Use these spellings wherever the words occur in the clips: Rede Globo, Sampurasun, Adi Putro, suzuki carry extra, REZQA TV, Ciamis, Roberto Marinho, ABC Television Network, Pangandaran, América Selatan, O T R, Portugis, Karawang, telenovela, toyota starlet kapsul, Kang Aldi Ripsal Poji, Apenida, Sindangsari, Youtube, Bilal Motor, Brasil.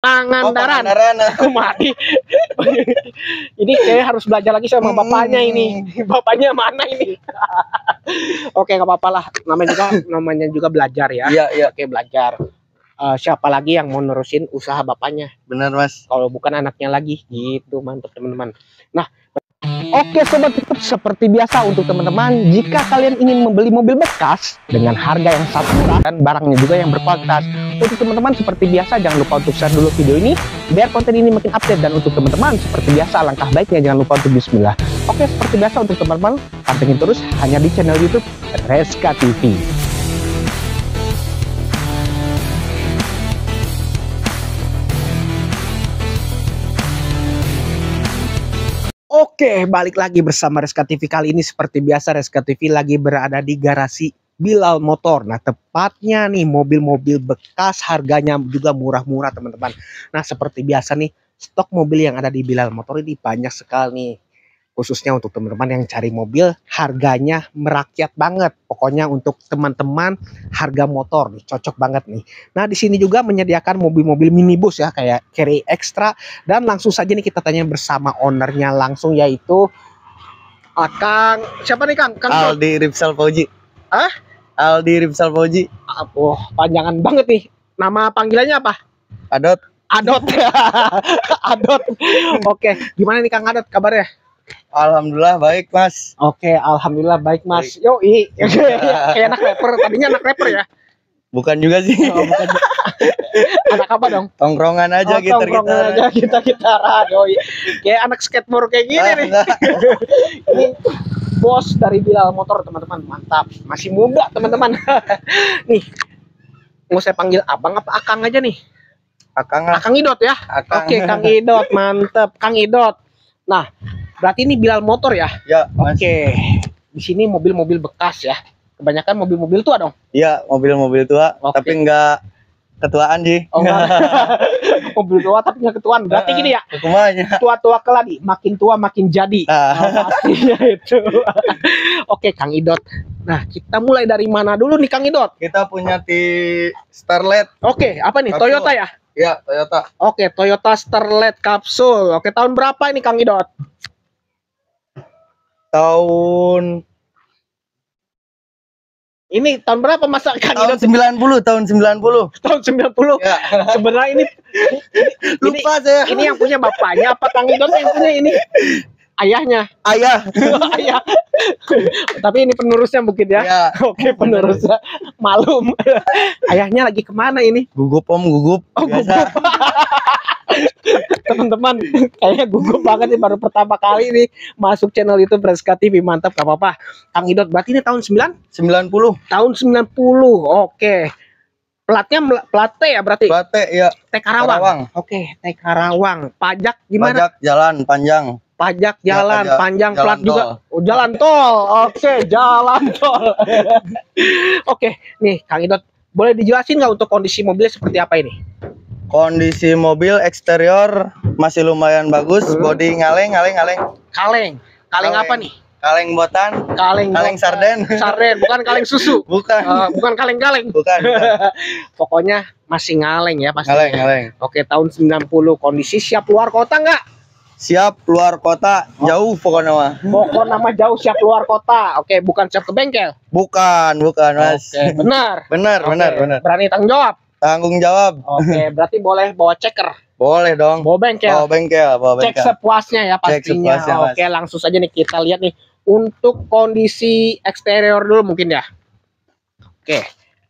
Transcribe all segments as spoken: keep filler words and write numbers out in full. Pangandaran, oh, mati. Ini saya harus belajar lagi sama bapaknya ini. Bapaknya mana ini? Oke, nggak apa-apa lah. Namanya juga, namanya juga belajar ya. Iya, iya. Oke, belajar. Uh, siapa lagi yang mau nerusin usaha bapaknya? Benar, Mas. Kalau bukan anaknya lagi, gitu. Mantap, teman-teman. Nah. Oke sobat, seperti biasa untuk teman-teman, jika kalian ingin membeli mobil bekas dengan harga yang sangat murah dan barangnya juga yang berkualitas, untuk teman-teman seperti biasa jangan lupa untuk share dulu video ini biar konten ini makin update. Dan untuk teman-teman seperti biasa langkah baiknya jangan lupa untuk bismillah. Oke, seperti biasa untuk teman-teman pantengin terus hanya di channel YouTube REZQA T V. Oke, balik lagi bersama REZQA T V. Kali ini seperti biasa REZQA T V lagi berada di garasi Bilal Motor. Nah, tepatnya nih mobil-mobil bekas harganya juga murah-murah, teman-teman. Nah, seperti biasa nih stok mobil yang ada di Bilal Motor ini banyak sekali nih. Khususnya untuk teman-teman yang cari mobil harganya merakyat banget. Pokoknya untuk teman-teman harga motor nih cocok banget nih. Nah, di sini juga menyediakan mobil-mobil minibus ya kayak carry extra, dan langsung saja nih kita tanya bersama ownernya langsung, yaitu uh, Kang, siapa nih Kang? Kang Aldi Ripsal Poji. Hah? Aldi Ripsal Poji. Oh, panjangan banget nih. Nama panggilannya apa? Adot. Adot. Adot. Oke, gimana nih Kang Adot kabarnya? Alhamdulillah baik, Mas. Oke, alhamdulillah baik, Mas. Baik. Yoi. Kayak anak rapper, tadinya anak rapper ya? Bukan juga sih. Oh, bukan. Anak apa dong? Tongkrongan aja, oh, gitar-gitaran. Tongkrongan aja, gitar-gitaran. Yoi. Kayak anak skateboard kayak gini ah, nih. Ini bos dari Bilal Motor, teman-teman. Mantap. Masih muda, teman-teman. Nih. Mau saya panggil abang apa akang aja nih? Akang. Akang Idot ya? Akang. Oke, Kang Idot. Mantap, Kang Idot. Nah, berarti ini Bilal Motor ya? Ya, Mas. Oke. Di sini mobil-mobil bekas ya. Kebanyakan mobil-mobil tua dong? Iya, mobil-mobil tua. Oke. Tapi enggak ketuaan sih. Oh, enggak. Mobil tua tapi enggak ketuaan. Berarti uh, gini ya. Tua-tua keladi, makin tua makin jadi. Uh. Nah, pastinya itu. Oke, Kang Idot. Nah, kita mulai dari mana dulu nih Kang Idot? Kita punya di Starlet. Oke, apa nih? Kapsul. Toyota ya? Iya, Toyota. Oke, Toyota Starlet Kapsul. Oke, tahun berapa ini Kang Idot? Tahun ini tahun berapa masa Kang Idot? Tahun sembilan puluh tahun sembilan puluh tahun sembilan puluh ya. Sebenarnya ini lupa ini, saya ini yang punya bapaknya apa Kang Idot yang punya ini? Ayahnya. Ayah. Ayah. Tapi ini penerusnya mungkin ya, ya. Oke, penerusnya malum. Ayahnya lagi kemana ini? Gugup, Om, gugup. Oh, gugup. Teman-teman kayaknya gugup banget nih, baru pertama kali nih masuk channel itu REZQA T V. Mantap, gak apa-apa Kang Idot. Berarti ini tahun sembilan puluh tahun sembilan puluh. Oke, platnya plat T ya? Berarti plat T ya, T Karawang. Oke, T Karawang. Pajak gimana? Pajak jalan panjang. Pajak jalan ya, panjang jalan, plat tol juga. Oh, jalan tol. Oke, jalan tol. Oke, nih Kang Idot, boleh dijelasin nggak untuk kondisi mobilnya seperti apa ini? Kondisi mobil eksterior masih lumayan bagus, bodi ngaleng, ngaleng, ngaleng. Kaleng, kaleng apa nih? Kaleng botan, kaleng, kaleng sarden. Sarden, bukan kaleng susu. Bukan, uh, bukan kaleng-kaleng. Bukan. bukan. Pokoknya masih ngaleng ya pasti. Ngaleng, ngaleng. Oke, tahun sembilan puluh. Kondisi siap luar kota nggak? Siap luar kota, jauh pokoknya mah. Pokoknya mah jauh, siap luar kota. Oke, bukan siap ke bengkel. Bukan, bukan, Mas. Oke, benar. Benar, Oke, benar, benar. Berani tanggung jawab. Tanggung jawab. Oke, berarti boleh bawa ceker. Boleh dong. Bawa bengkel. Bawa bengkel, bawa bengkel. Cek sepuasnya ya pastinya. Sepuasnya, Oke, Mas. Langsung saja nih kita lihat nih untuk kondisi eksterior dulu mungkin ya. Oke.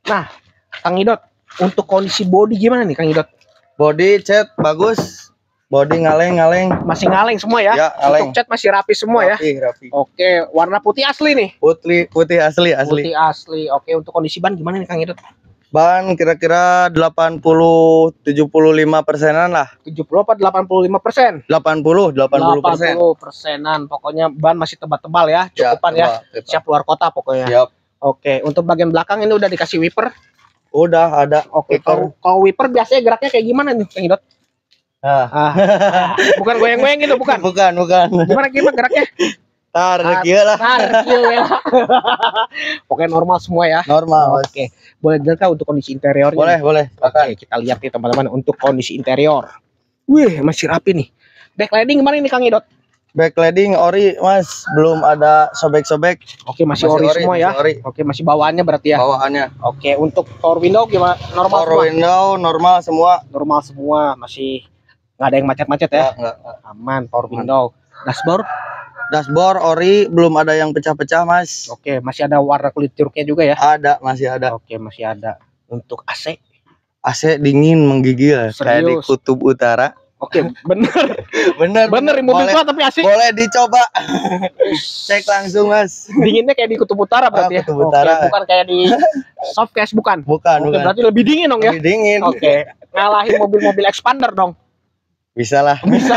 Nah, Kang Idot, untuk kondisi bodi gimana nih Kang Idot? Bodi cat bagus. Bodi ngaleng-ngaleng. Masih ngaleng semua ya? Ya, ngaleng. Untuk cat masih rapi semua rapi, ya? Rapi. Oke, warna putih asli nih. Putih, putih asli, asli. Putih asli. Oke, untuk kondisi ban gimana nih Kang Idot? Ban kira-kira delapan puluh tujuh puluh lima persenan lah. tujuh puluh apa delapan puluh lima persen? delapan puluh, delapan puluh persen. delapan puluh persenan. Pokoknya ban masih tebal-tebal ya, cukupan ya. Tebal, ya. Tebal. Siap luar kota pokoknya. Siap. Oke, untuk bagian belakang ini udah dikasih wiper? Udah ada. Oke, kalau wiper biasanya geraknya kayak gimana nih Kang Idot? Ah. Ah. Bukan goyang-goyang gitu, bukan? Bukan, bukan. Gimana gimana geraknya? Tar, kieu lah. Tar, kieu we lah. Oke, normal semua ya. Normal. Oke. Okay. Boleh dilihat untuk kondisi interiornya? Boleh, nih? Boleh. Oke, okay, kita lihat nih teman-teman untuk kondisi interior. Wih, masih rapi nih. Backlighting kemarin nih Kang Idot. Backlighting ori, Mas. Belum ada sobek-sobek. Oke, okay, masih, masih ori, ori semua ya. Oke, okay, masih bawaannya berarti ya. Bawaannya. Oke, okay, untuk power window gimana? Normal. Power semua? Window normal semua. Normal semua, masih nggak ada yang macet-macet ya. Enggak, enggak. Aman power window. Dashboard Dashboard ori, belum ada yang pecah-pecah, Mas. Oke, masih ada warna kulit jeruknya juga ya? Ada, masih ada. Oke, masih ada. Untuk A C, A C dingin menggigil. Serius? Kayak di Kutub Utara. Oke, bener, bener, bener. Di mobil tua tapi A C. Boleh dicoba, cek langsung, Mas. Dinginnya kayak di Kutub Utara berarti ah, ya? Kutub Utara. Oke, bukan kayak di softcase, bukan? Bukan, Oke, bukan. Berarti lebih dingin dong ya? Lebih dingin. Oke, ngalahin mobil-mobil expander dong. Bisa lah. Bisa.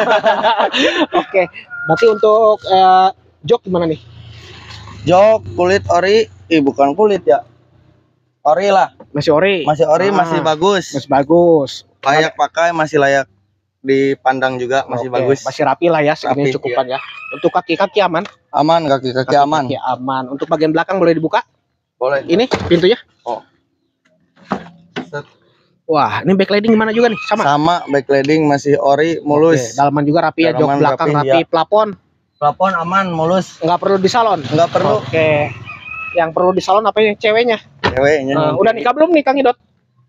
Oke. Berarti untuk eh, jok gimana nih? Jok kulit ori, ih bukan kulit ya. Ori lah. Masih ori. Masih ori, ah, masih bagus. Masih bagus. Layak pakai, masih layak dipandang juga, masih Oke. bagus. Masih rapi lah ya, segini cukupan iya. ya. Untuk kaki-kaki aman? Aman, kaki-kaki aman. Kaki aman. Untuk bagian belakang boleh dibuka? Boleh. Ini pintunya? Oh. Set. Wah, ini backlighting gimana juga nih? Sama. Sama, backlighting masih ori, mulus. Oke, dalaman juga rapi ya, jok belakang rapi, rapi. Ya. Plafon. Plafon aman, mulus. Enggak perlu di salon. Enggak perlu. Oke. Yang perlu di salon apa ya? Ceweknya. Ceweknya. Nah, udah nikah belum nih Kang Idot?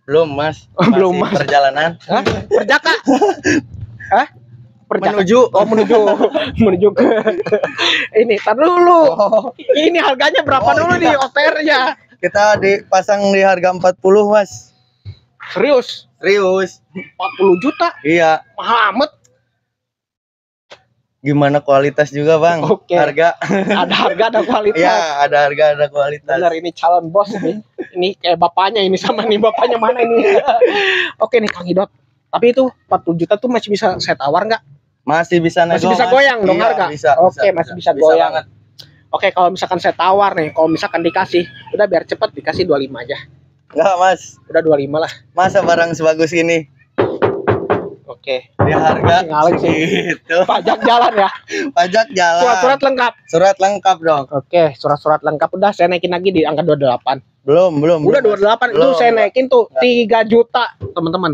Belum, Mas. Belum, Mas. Perjalanan. Hah? Perjaka. Hah? Perjaka. Menuju, oh menuju. menuju ke ini, tar dulu. Oh. Ini harganya berapa oh, dulu nih O T R-nya? Kita dipasang di harga empat puluh, Mas. Serius? Serius. empat puluh juta? Iya. Mahal amat. Gimana kualitas juga, Bang? Oke. Harga. Ada harga, ada kualitas. Iya, ada harga, ada kualitas. Benar, ini calon bos nih. Ini kayak bapaknya ini sama nih bapaknya mana ini. Oke nih Kang Idot. Tapi itu empat puluh juta tuh masih bisa saya tawar nggak? Masih bisa nego. Masih bisa goyang dong iya, harga? Bisa. Oke, bisa, masih bisa, bisa goyang. Bisa Oke, kalau misalkan saya tawar nih, kalau misalkan dikasih, udah biar cepat dikasih dua puluh lima aja. Enggak, Mas. Udah dua puluh lima lah. Masa barang sebagus ini? Oke. Di harga gitu. Pajak jalan ya? Pajak jalan. Surat-surat lengkap. Surat lengkap dong. Oke, surat-surat lengkap udah saya naikin lagi di angka dua puluh delapan. Belum, belum. Udah dua puluh delapan belum, itu saya naikin tuh enggak. tiga juta, teman-teman.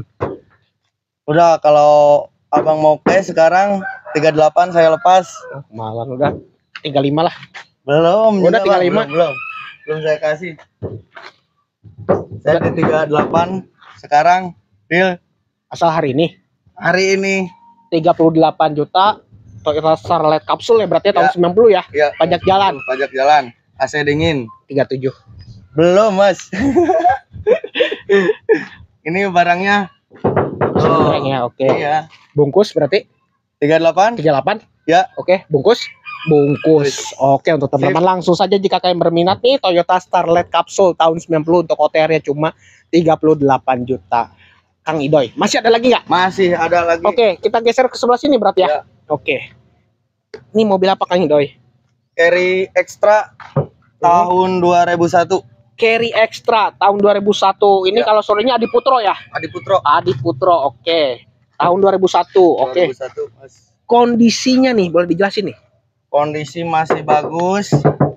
Udah kalau Abang mau cash sekarang tiga puluh delapan saya lepas. Malah udah tiga puluh lima lah. Belum. Udah tiga puluh lima. Belum, belum. Belum saya kasih. Saya di tiga puluh delapan sekarang deal asal hari ini. Hari ini tiga puluh delapan juta Toyota Starlet kapsul ya berarti ya, tahun sembilan puluh ya. Ya pajak jalan. Pajak jalan. A C dingin tiga puluh tujuh. Belum, Mas. Ini barangnya. Oh, barangnya oke. Okay. Iya. Bungkus berarti tiga puluh delapan. tiga puluh delapan. Ya. Oke, okay, bungkus. Bungkus. Oke, untuk teman-teman langsung saja jika kalian berminat nih Toyota Starlet kapsul tahun sembilan puluh untuk O T R-nya cuma tiga puluh delapan juta. Kang Idoy, masih ada lagi nggak? Masih ada lagi. Oke, kita geser ke sebelah sini berarti ya. Ya. Oke. Ini mobil apa Kang Idoy? Carry Extra tahun dua ribu satu. Carry Extra tahun dua ribu satu. Ini ya. Kalau sorenya Adi Putro ya? Adi Putro. Adi Putro. Oke. Tahun dua ribu satu. Oke. dua ribu satu, Mas. Kondisinya nih boleh dijelasin nih? Kondisi masih bagus.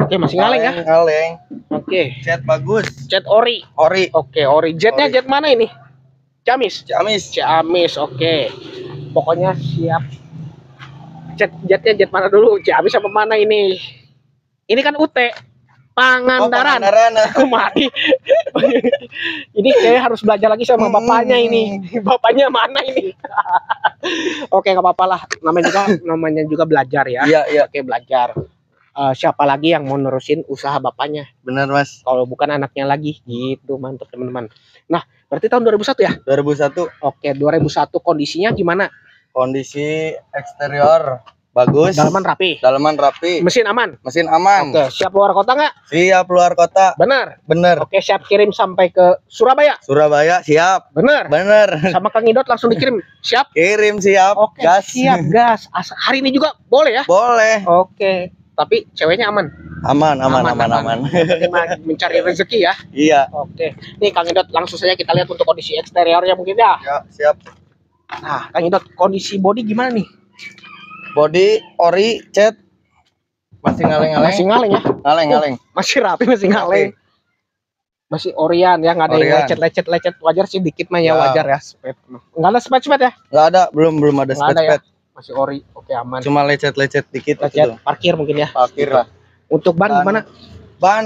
Oke, masih kaleng ya? Kaleng. Oke. Cat bagus. Cat ori. Ori. Oke, ori. Jetnya jet mana ini? Ciamis. Ciamis. Ciamis. Oke. Pokoknya siap. Cat jetnya jet mana dulu? Ciamis apa mana ini? Ini kan U T. Pangandaran. Oh, Pangandaran. Aku mati. Ini kayak harus belajar lagi sama bapaknya ini. Bapaknya mana ini? Oke, nggak apa-apa lah. Namanya juga, namanya juga belajar ya. Iya, iya. Oke, belajar. Uh, siapa lagi yang mau nerusin usaha bapaknya? Benar, Mas. Kalau bukan anaknya lagi. Gitu, mantap teman-teman. Nah, berarti tahun dua ribu satu ya? dua ribu satu. Oke, dua ribu satu kondisinya gimana? Kondisi eksterior bagus. Dalaman rapi. Dalaman rapi. Mesin aman. Mesin aman. Oke, siap luar kota nggak? Siap luar kota. Benar. Benar. Oke, siap kirim sampai ke Surabaya. Surabaya siap. Benar. Benar. Sama Kang Idot langsung dikirim. Siap. Kirim siap. Oke, gas. Siap gas. As hari ini juga boleh ya? Boleh. Oke. Tapi ceweknya aman. Aman, aman, aman, aman. aman. aman. Mencari rezeki ya. Iya. Oke. Nih Kang Idot langsung saja kita lihat untuk kondisi eksteriornya mungkin ya. Ya, siap. Nah, Kang Idot kondisi bodi gimana nih? Body ori cat Masih ngaleng-ngaleng. Masih ngaleng ya? Ngaleng-ngaleng. Oh, masih rapi, masih ngaleng. Masih Orian ya, nggak ada yang lecet-lecet lecet. Wajar sih dikit mah ya, wajar ya. Spet. Enggak ada spet-spet ya? Enggak ada, belum belum ada spet-spet. Masih ori, oke aman. Cuma lecet-lecet dikit lecet, gitu. Parkir mungkin ya. Parkir lah. Untuk ban, ban gimana? Ban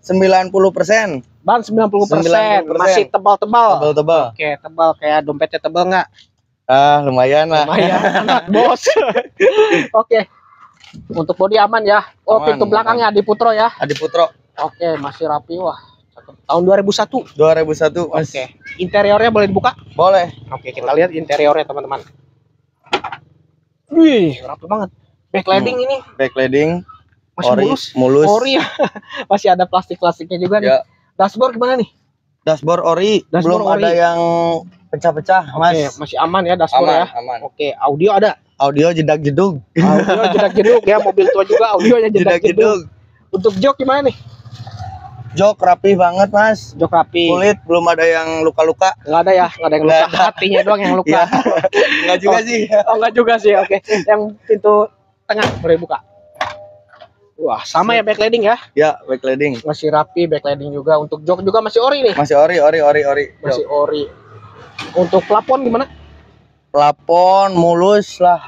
sembilan puluh persen. Ban sembilan puluh persen. Masih tebal-tebal. Tebal-tebal. Oke, tebal kayak dompetnya tebal nggak? Ah, lumayan lah. Lumayan, anak bos. Oke. Untuk bodi aman ya. Oh, aman, pintu belakangnya Adi Putro ya. Adi Putro. Oke, masih rapi wah. Tahun dua ribu satu. dua ribu satu. Oke. Interiornya boleh dibuka? Boleh. Oke, kita lihat interiornya teman-teman. Wih, rapi banget. Backlighting hmm. ini. Backlighting masih ori, mulus. mulus. Ori ya. Masih ada plastik-plastiknya juga nih. Ya. Dashboard gimana nih? Dashboard ori. Dashboard belum ori. Ada yang pecah-pecah, Mas. Oke, masih aman ya dashboard aman, ya. Aman. Oke, audio ada. Audio jedag-jedug. Audio jedag-jedug ya, mobil tua juga audionya jedag-jedug. Untuk jok gimana nih? Jok rapi banget, Mas. Jok rapi. Kulit belum ada yang luka-luka. Enggak ada ya, enggak ada yang luka. Hatinya doang yang luka. Enggak juga oh, sih. Oh, enggak juga sih. Oke. Yang pintu tengah boleh buka. Wah, sama ya backlighting ya? Ya, backlighting. Masih rapi backlighting juga. Untuk jok juga masih ori nih. Masih ori, ori, ori, ori. Masih jok. Ori. Untuk plafon gimana? Plafon mulus lah.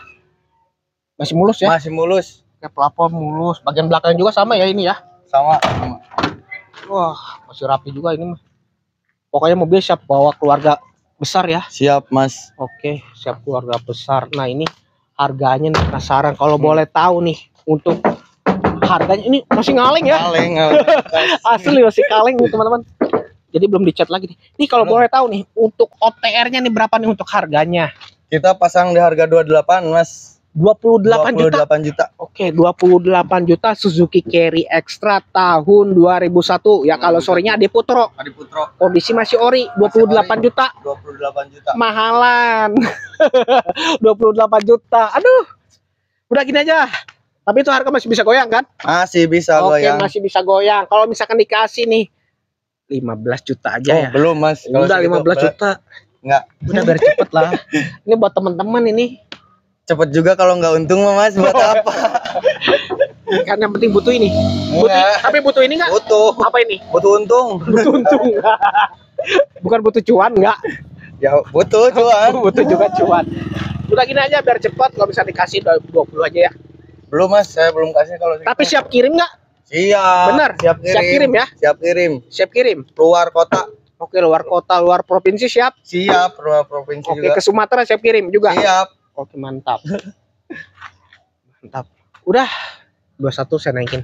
Masih mulus ya? Masih mulus. Ya, plafon mulus. Bagian belakang juga sama ya ini ya? Sama, sama. Wah, masih rapi juga ini mah. Pokoknya mobil siap bawa keluarga besar ya. Siap, Mas. Oke, siap keluarga besar. Nah, ini harganya nih, penasaran kalau hmm. boleh tahu nih untuk harganya ini masih ngaleng ya? Ngaleng, ngaleng. Asli masih kaleng nih, teman-teman. Jadi belum dicat lagi nih. Nih kalau hmm. boleh tahu nih untuk O T R-nya nih berapa nih untuk harganya? Kita pasang di harga dua puluh delapan, Mas. dua puluh delapan juta. dua puluh delapan juta. Oke, dua puluh delapan juta Suzuki Carry Extra tahun dua ribu satu. Ya dua ribu satu. Kalau sorenya Adi Putro. Adi Putro. Kondisi masih ori, masih dua puluh delapan ori. juta. dua puluh delapan juta. Mahalan. dua puluh delapan juta. Aduh. Udah gini aja. Tapi itu harga masih bisa goyang kan? Masih bisa Oke, goyang. Oke, masih bisa goyang. Kalau misalkan dikasih nih lima belas juta aja oh, ya. Belum, Mas. Kalau udah lima belas juta. Enggak. Udah biar cepet lah. Ini buat teman-teman ini. Cepet juga kalau nggak untung Mas, buat apa? Kan yang penting butuh ini. Butuh, ya. Tapi butuh ini nggak? Butuh. Apa ini? Butuh untung. Butuh untung. Bukan butuh cuan nggak? Ya butuh cuan. Butuh juga cuan. Udah gini aja biar cepat. Kalau bisa dikasih dua puluh aja ya. Belum Mas, saya belum kasih kalau. Tapi siap kirim nggak? Siap. Benar. Siap kirim. Siap kirim ya? Siap kirim. Siap kirim. Luar kota. Oke, luar kota, luar provinsi siap. Siap, luar provinsi. Oke, juga. Ke Sumatera siap kirim juga. Siap. Oke mantap, mantap. Udah dua puluh satu saya naikin.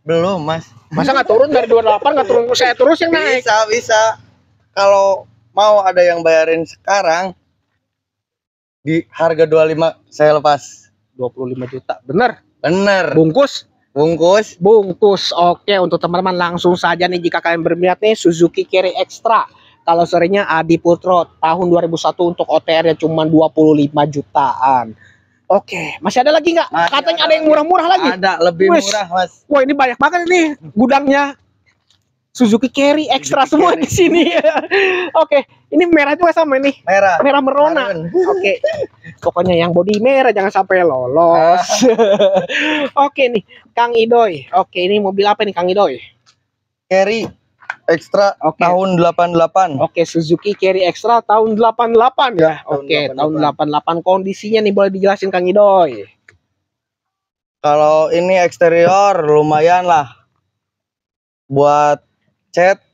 Belum Mas. Masa nggak turun dari dua puluh delapan nggak turun saya terus yang naik. Bisa bisa. Kalau mau ada yang bayarin sekarang di harga dua puluh lima saya lepas. dua puluh lima juta bener? Bener. Bungkus? Bungkus. Bungkus. Oke untuk teman-teman langsung saja nih jika kalian berminat nih Suzuki Carry Extra. Kalau serinya Adi Putro tahun dua ribu satu untuk O T R-nya cuma dua puluh lima jutaan. Oke, masih ada lagi nggak? Katanya ada, ada yang murah-murah lagi. Ada, lebih Wish. murah, Mas. Wah, ini banyak banget nih gudangnya. Suzuki Carry Extra Suzuki semua Carry. Di sini. Oke, ini merah juga sama ini. Merah. Merah merona. Oke. Pokoknya yang bodi merah jangan sampai lolos. Oke nih, Kang Idoy. Oke, ini mobil apa nih Kang Idoy? Carry Extra okay. tahun delapan puluh delapan. Oke, okay, Suzuki Carry Extra tahun delapan puluh delapan ya. Oke, okay, tahun delapan puluh delapan. Kondisinya nih boleh dijelasin Kang Idoy. Kalau ini eksterior lumayan lah. Buat cat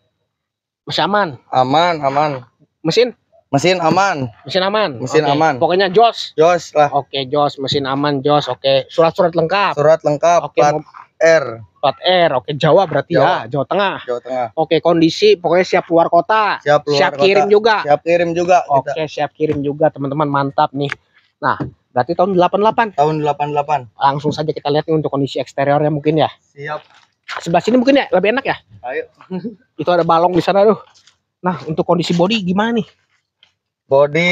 masih aman. Aman, aman. Mesin? Mesin aman. Mesin aman. Mesin okay. aman. Pokoknya jos. Jos lah. Oke, okay, jos, mesin aman jos. Oke, okay. Surat-surat lengkap. Surat lengkap. Oke, okay, R. Plat R, oke Jawa berarti Jawa. ya, Jawa Tengah. Jawa Tengah. Oke kondisi, pokoknya siap luar kota. Siap, luar siap kota. kirim juga. Siap kirim juga. Oke kita. siap kirim juga teman-teman mantap nih. Nah berarti tahun delapan puluh delapan. Tahun delapan puluh delapan. Langsung saja kita lihat nih untuk kondisi eksteriornya mungkin ya. Siap. Sebelah sini mungkin ya lebih enak ya. Ayo. Itu ada balong di sana tuh. Nah untuk kondisi body gimana nih? Body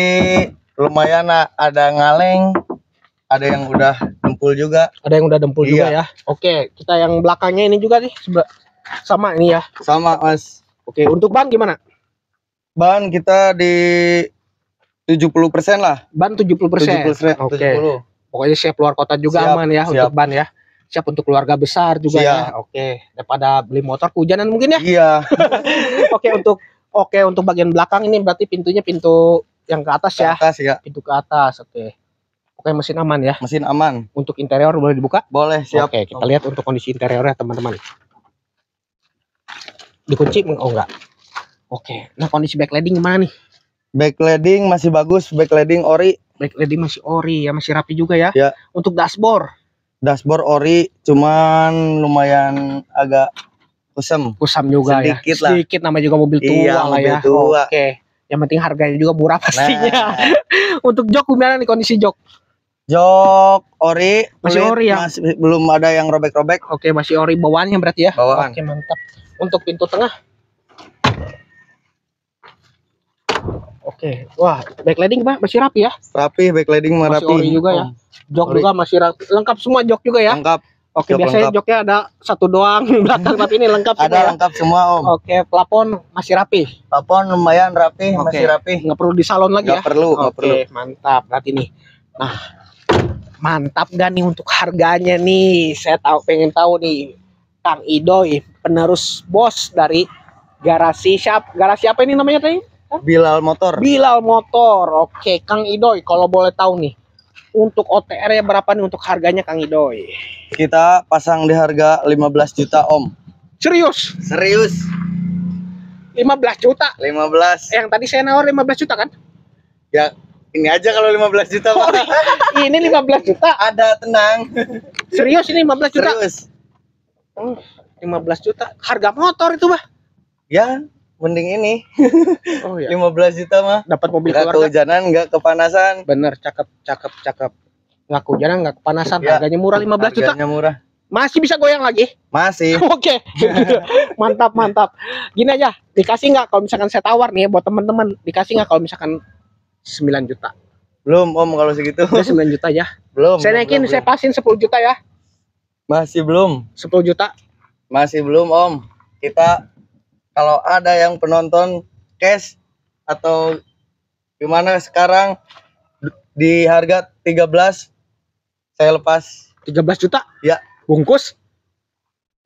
lumayan ada ngaleng. Ada yang udah dempul juga. Ada yang udah dempul iya. juga ya. Oke, kita yang belakangnya ini juga nih. Sama ini ya. Sama, Mas. Oke, untuk ban gimana? Ban kita di tujuh puluh persen lah. Ban tujuh puluh persen. tujuh puluh persen. Oke. tujuh puluh. Pokoknya siap luar kota juga siap, aman ya siap. Untuk ban ya. siap untuk keluarga besar juga ya. Oke, daripada beli motor kehujanan mungkin ya. Iya. Oke, untuk oke untuk bagian belakang ini berarti pintunya pintu yang ke atas ya. Ke atas ya. Pintu ke atas. Oke. Oke, mesin aman ya. Mesin aman. Untuk interior boleh dibuka? Boleh, siap. Oke, kita lihat untuk kondisi interiornya teman-teman. Dikunci oh enggak. Oke. Nah, kondisi backlighting gimana nih? Backlighting masih bagus, backlighting ori. Backlighting masih ori ya, masih rapi juga ya. Ya. Untuk dashboard, dashboard ori, cuman lumayan agak kusam. Kusam juga sedikit ya. Lah. Sedikit namanya juga mobil tua iya, lah mobil ya. Tua. Oke. Yang penting harganya juga murah pastinya. Nah. Untuk jok gimana nih kondisi jok? Jok ori, masih kulit, ori ya. Masih, belum ada yang robek-robek. Oke, masih ori bawaannya berarti ya. Bawaan. Oke, mantap. Untuk pintu tengah. Oke, wah, backlighting Pak masih rapi ya? Rapi, backlighting masih rapi. Ori juga ya. Jok ori juga masih rapi. Lengkap semua jok juga ya? Lengkap. Oke, jok biasanya lengkap. Joknya ada satu doang belakang tapi ini lengkap ada ya? Lengkap semua, Om. Oke, plafon masih rapi. Plafon lumayan rapi, oke. Masih rapi. Nggak perlu di salon lagi nggak ya? Perlu, nggak perlu. Oke, mantap. Berarti nih. Nah, mantap gak nih untuk harganya nih? Saya tahu pengen tahu nih. Kang Idoy, penerus bos dari garasi siapa? Garasi apa ini namanya tadi? Bilal Motor. Bilal Motor. Oke, Kang Idoy, kalau boleh tahu nih, untuk O T R-nya berapa nih untuk harganya Kang Idoy? Kita pasang di harga lima belas juta, Om. Serius? Serius. lima belas juta. lima belas. Yang tadi saya nawar lima belas juta kan? Ya, ini aja kalau lima belas juta, Pak. Ini lima belas juta. Ada, tenang. Serius ini lima belas juta? Serius. Hmm, lima belas juta. Harga motor itu, Bah. Ya. Mending ini oh, iya. lima belas juta mah dapat mobil keluarga. Gak kehujanan, gak kepanasan. Bener, cakep, cakep, cakep. Gak kehujanan, gak kepanasan. Ya. Harganya murah lima belas juta. Harganya murah. Masih bisa goyang lagi? Masih. Oke. Mantap, mantap. Gini aja, dikasih nggak kalau misalkan saya tawar nih ya, buat teman-teman, dikasih nggak kalau misalkan sembilan juta? Belum, Om, kalau segitu. Udah sembilan juta ya. Belum. Saya naikin, belum, saya pasin sepuluh juta ya. Masih belum. sepuluh juta. Masih belum, Om. Kita kalau ada yang penonton cash atau gimana sekarang di harga tiga belas saya lepas. Tiga belas juta ya. Bungkus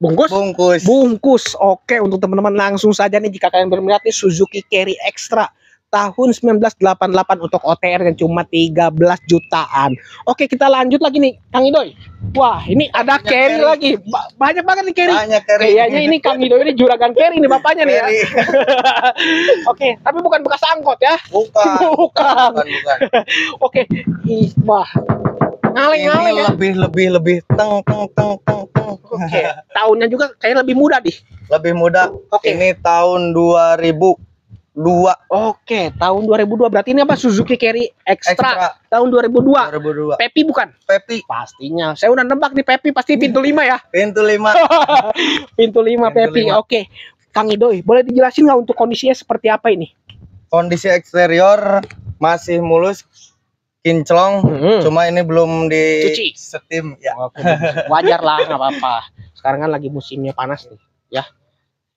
bungkus bungkus bungkus. Oke, untuk teman-teman langsung saja nih jika kalian berminat nih Suzuki Carry Extra tahun seribu sembilan ratus delapan puluh delapan untuk O T R yang cuma tiga belas jutaan. Oke, kita lanjut lagi nih Kang Idoy. Wah, ini ada banyak carry, carry lagi. Ba banyak banget nih carry. Banyak carry. Kayaknya ini Kang Idoy ini juragan carry nih bapaknya nih ya. Oke, tapi bukan bekas angkot ya. Bukan. Bukan. Bukan, bukan. Oke. Wah. Ngaleng-ngaleng ya. Lebih lebih lebih teng teng teng teng teng. Oke. Tahunnya juga kayaknya lebih muda deh. Lebih muda. Oke. Ini tahun dua ribu. Dua. Oke, tahun dua ribu dua berarti ini apa Suzuki Carry Extra, Extra. Tahun dua ribu dua. dua ribu dua. Pepi bukan? Pepi. Pastinya. Saya udah nebak nih Pepi pasti pintu lima ya. Pintu lima. Pintu lima Pepi. lima. Oke. Kang Idoy, boleh dijelasin nggak untuk kondisinya seperti apa ini? Kondisi eksterior masih mulus, kinclong, hmm. Cuma ini belum dicuci, steam ya. Oke, wajar lah, nggak apa-apa. Sekarang kan lagi musimnya panas nih, ya.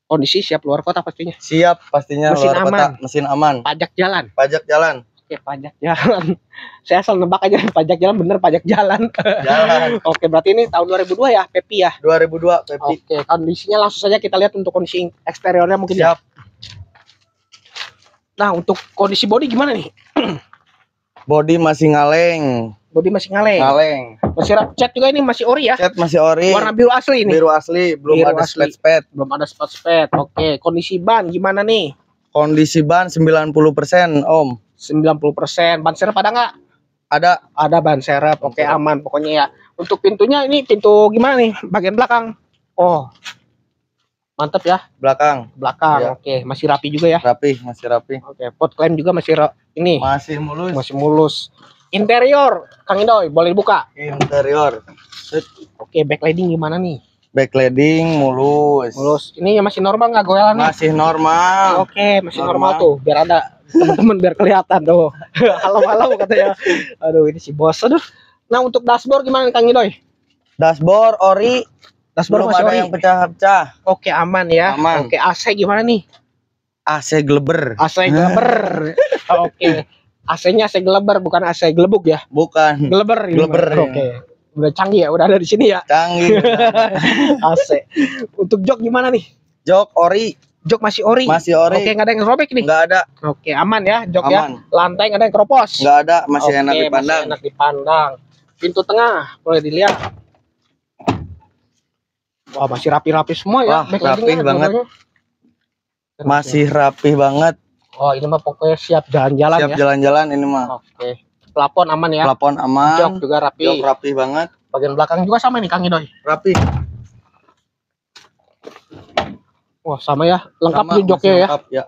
Kondisi siap luar kota pastinya. Siap pastinya mesin luar aman. Kota. Mesin aman. Pajak jalan. Pajak jalan. Oke, pajak jalan. Saya asal nebak aja pajak jalan bener pajak jalan. Jalan. Oke, berarti ini tahun dua ribu dua ya, Pepi ya. dua ribu dua Pepi. Oke, kondisinya langsung saja kita lihat untuk kondisi eksteriornya mungkin. Siap. Ya. Nah, untuk kondisi bodi gimana nih? Bodi masih ngaleng. Bodi masih ngaleng. Ngaleng. Masih cat juga ini masih ori ya? Cat masih ori. Warna biru asli ini. Biru asli, belum biru ada asli. Splat spad. Belum ada splat spad. Oke, kondisi ban gimana nih? Kondisi ban sembilan puluh persen, Om. sembilan puluh persen. Ban serep ada nggak? Ada. Ada ban serep. Oke, aman pokoknya ya. Untuk pintunya ini pintu gimana nih? Bagian belakang. Oh. Mantap ya. Belakang. Belakang. Ya. Oke, masih rapi juga ya? Rapi, masih rapi. Oke, pot klaim juga masih ini. Masih mulus. Masih mulus. Interior, Kang Idoy, boleh buka? Interior. Oke, backlighting gimana nih? Backlighting mulus. Mulus. Ini masih normal nggak goelan nih? Masih normal. Oke, masih normal, normal tuh. Biar ada teman-teman biar kelihatan tuh. Halo-halo katanya. Aduh, ini si bos. Aduh. Nah, untuk dashboard gimana Kang Idoy? Dashboard ori. Dashboard belum masih ada ori. Yang pecah-pecah. Oke, aman ya. Aman. Oke, A C gimana nih? A C gleber. A C gleber. Oke. A C-nya A C geleber bukan A C gelebuk ya? Bukan. Geleber. Geleber. Oke. Udah canggih ya, udah ada di sini ya. Canggih. A C. Untuk jok gimana nih? Jok ori. Jok masih ori. Masih ori. Oke, nggak ada yang robek nih? Nggak ada. Oke, aman ya jok aman. Ya. Lantai nggak ada yang keropos? Nggak ada, masih Oke, enak dipandang. Masih enak dipandang. Pintu tengah boleh dilihat. Wah, masih rapi-rapi semua ya. Wah, rapih banget. Masih rapih banget. Oh, ini mah pokoknya siap jalan-jalan ya. Siap jalan-jalan ini mah. Oke. Plafon aman ya. Plafon aman. Jok juga rapi. Jok rapi banget. Bagian belakang juga sama nih Kang Idoy. Rapi. Wah, sama ya. Lengkap sama, nih joknya ya. Lengkap ya.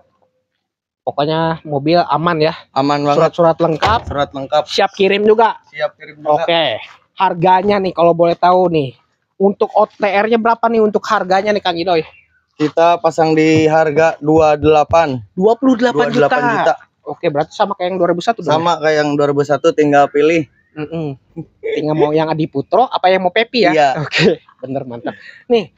Pokoknya mobil aman ya. Aman banget. Surat-surat lengkap. Surat lengkap. Siap kirim juga. Siap kirim juga. Oke. Harganya nih kalau boleh tahu nih. Untuk O T R-nya berapa nih untuk harganya nih Kang Idoy? Kita pasang di harga dua puluh delapan. dua puluh delapan juta. Oke, berarti sama kayak yang dua ribu satu. Sama kayak yang dua ribu satu, tinggal pilih. Mm -mm. Tinggal mau yang Adi Putro apa yang mau Pepi ya? Iya. Oke, bener mantap. Nih,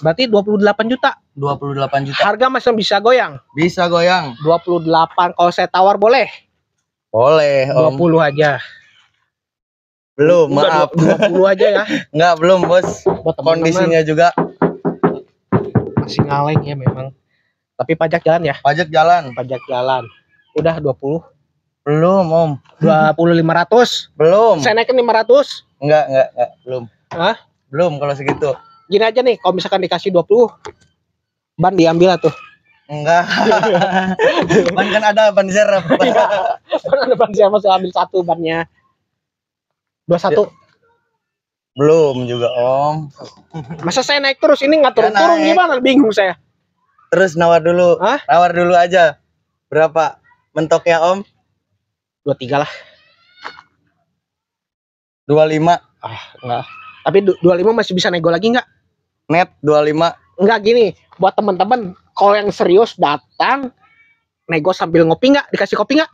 berarti dua puluh delapan juta. dua puluh delapan juta. Harga masih bisa goyang. Bisa goyang. dua puluh delapan kalau saya tawar boleh? Boleh, Om. dua puluh aja. Belum, maaf. dua puluh aja ya. Enggak, belum, Bos. Buat kondisinya juga masih ngaleng ya memang. Tapi pajak jalan ya? Pajak jalan. Pajak jalan. Udah dua puluh. Belum, Om. dua puluh lima ratus. Belum. Saya naikin lima ratus. Enggak, enggak, enggak, belum. Hah? Belum kalau segitu. Gini aja nih, kalau misalkan dikasih dua puluh, ban diambil tuh. Enggak. Ban kan ada ban serep. Kan ada ban serep, saya ambil satu bannya. dua puluh satu. Belum juga, Om. Masa saya naik terus, ini nggak turun-turun gimana? Bingung saya. Terus nawar dulu. Hah? Nawar dulu aja. Berapa mentoknya, Om? dua puluh tiga lah. dua puluh lima. Ah, enggak. Tapi dua puluh lima masih bisa nego lagi nggak? Net dua puluh lima. Enggak, gini, buat temen-temen kalau yang serius datang nego sambil ngopi nggak? Dikasih kopi nggak?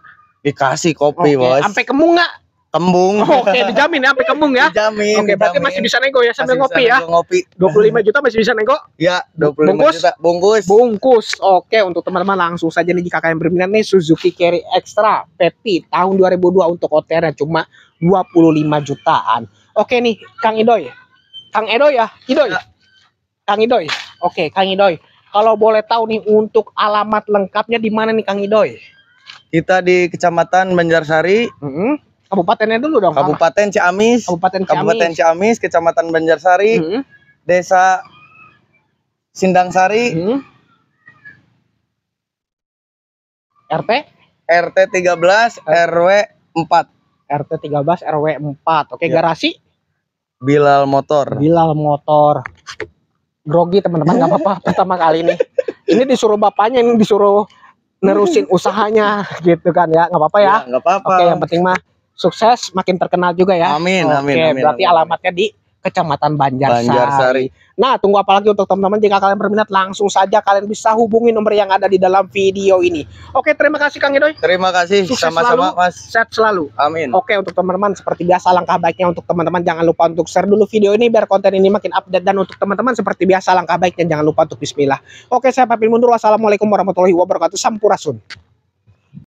Dikasih kopi, Bos. Sampai kembung nggak? Kembung. Oh, oke, okay. Dijamin ya sampai kembung ya. Dijamin. Oke, okay, berarti dijamin. Masih bisa nego ya sambil masih ngopi ya. Ngopi. dua puluh lima juta masih bisa nego? Ya, dua puluh lima bungkus. Juta. Bungkus. Bungkus. Oke, okay, untuk teman-teman langsung saja nih jika kalian berminat nih Suzuki Carry Extra P T tahun dua ribu dua untuk O T R-nya cuma dua puluh lima jutaan. Oke okay, nih, Kang Idoy. Kang Idoy ya? Idoy. Ya. Kang Idoy. Oke, okay, Kang Idoy. Kalau boleh tahu nih untuk alamat lengkapnya di mana nih Kang Idoy? Kita di Kecamatan Banjarsari. Mm -hmm. Kabupatennya dulu dong. Kabupaten Ciamis. Kabupaten Ciamis. Kabupaten Ciamis, Kecamatan Banjarsari, hmm. Desa Sindangsari, hmm. R T, R T tiga belas, R W empat, R T tiga belas, R W empat. Oke, ya. Garasi? Bilal Motor. Bilal Motor. Grogi teman-teman, nggak apa-apa pertama kali ini. Ini disuruh bapaknya, ini disuruh nerusin usahanya, gitu kan ya? Nggak apa-apa ya? Nggak ya, apa-apa. Oke, yang penting mah sukses, makin terkenal juga ya. Amin, Oke, amin, amin. Berarti amin. Alamatnya di Kecamatan Banjarsari. Banjarsari. Nah, tunggu apa lagi untuk teman-teman? Jika kalian berminat, langsung saja kalian bisa hubungi nomor yang ada di dalam video ini. Oke, terima kasih Kang Idoy. Terima kasih. Sama-sama, Mas. Sehat selalu. Amin. Oke, untuk teman-teman seperti biasa langkah baiknya untuk teman-teman jangan lupa untuk share dulu video ini biar konten ini makin update, dan untuk teman-teman seperti biasa langkah baiknya jangan lupa untuk bismillah. Oke, saya pamit mundur. Wassalamualaikum warahmatullahi wabarakatuh. Sampurasun.